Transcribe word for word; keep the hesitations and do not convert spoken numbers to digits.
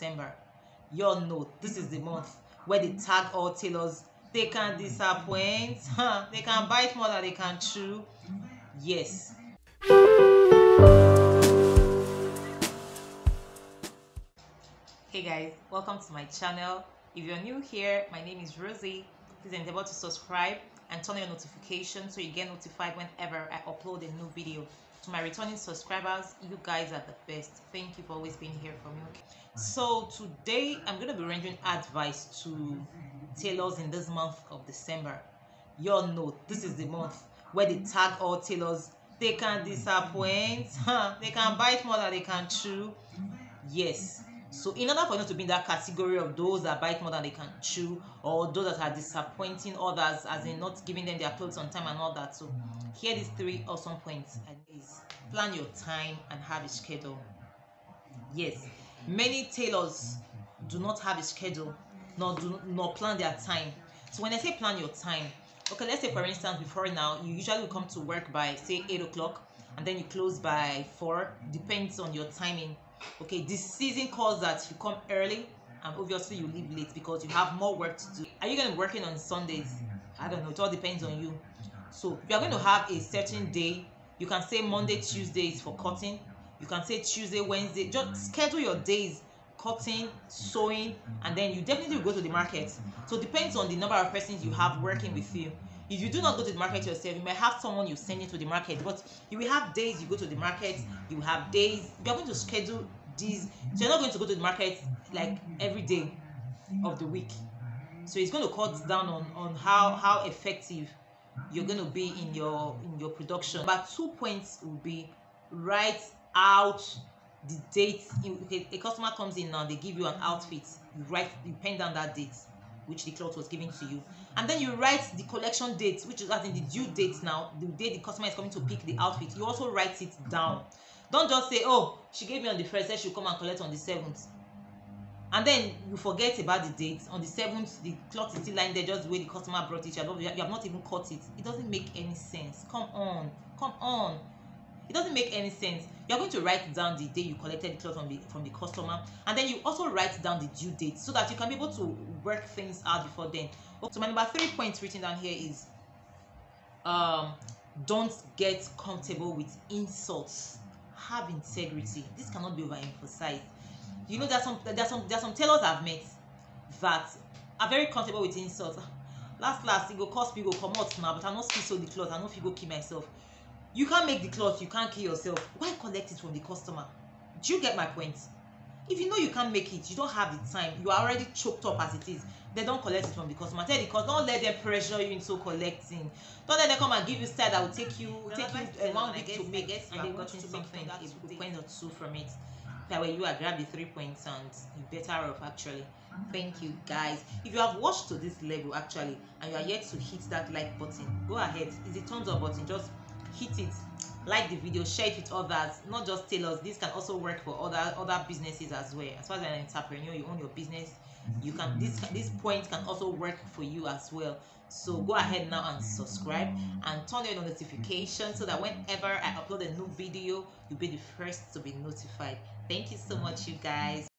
September. You all know this is the month where they tag all tailors. They can disappoint. They can bite more than they can chew. Yes. Hey guys, welcome to my channel. If you're new here, my name is Rosie. Please endeavor to subscribe and turn on your notifications so you get notified whenever I upload a new video. To my returning subscribers, you guys are the best. Thank you for always being here for me. So today I'm going to be rendering advice to tailors in this month of December. You all know this is the month where they tag all tailors. They can disappoint. They can bite more than they can chew. Yes. So in order for you to be in that category of those that bite more than they can chew, or those that are disappointing others, as in not giving them their clothes on time and all that, so here are these three awesome points. And is plan your time and have a schedule. Yes, many tailors do not have a schedule, nor do nor plan their time. So when I say plan your time, okay, let's say for instance, before now, you usually come to work by say eight o'clock, and then you close by four. Depends on your timing. Okay, this season calls that you come early and obviously you leave late because you have more work to do. Are you going to be working on Sundays? I don't know, it all depends on you. So you are going to have a certain day. You can say Monday, Tuesday is for cutting. You can say Tuesday, Wednesday. Just schedule your days, cutting, sewing, and then you definitely will go to the market. So it depends on the number of persons you have working with you. If you do not go to the market yourself, you may have someone you send it to the market, but you will have days you go to the market, you have days, you're going to schedule these. So you're not going to go to the market like every day of the week. So it's going to cut down on, on how, how effective you're going to be in your, in your production. But two points will be write out the date. A customer comes in now, they give you an outfit, you write, you pen down that date which the cloth was given to you, and then you write the collection date, which is as in the due date now, the day the customer is coming to pick the outfit. You also write it down. Don't just say, oh, she gave me on the first, said she'll come and collect on the seventh, and then you forget about the date. On the seventh, the cloth is still lying there just the way the customer brought it. You have, you have not even cut it. It doesn't make any sense. Come on, come on. It doesn't make any sense. You're going to write down the day you collected the cloth from the, from the customer, and then you also write down the due date so that you can be able to work things out before then. So my number three points written down here is um, don't get comfortable with insults. Have integrity. This cannot be overemphasized. You know, there's some there's some there's some tailors I've met that are very comfortable with insults. Last last, it go cost me go come out now, but I not see so the cloth. I know if you go kill myself. You can't make the cloth, you can't kill yourself. Why collect it from the customer? Do you get my point? If you know you can't make it, you don't have the time, you are already choked up as it is, then don't collect it from the customer. Tell the customer, don't let them pressure you into collecting. Don't let them come and give you style that will take you, no, take you uh, one week guess, to make guess, and they've gotten something, a point or two from it. That way you are grabbing three points and you're better off actually. Thank you guys. If you have watched to this level actually, and you are yet to hit that like button, go ahead. It's a thumbs up button, just hit it, like the video, share it with others, not just tailors. This can also work for other other businesses as well. As far as an entrepreneur, you own your business, you can this this point can also work for you as well. So go ahead now and subscribe and turn on your notifications so that whenever I upload a new video, you'll be the first to be notified. Thank you so much, you guys.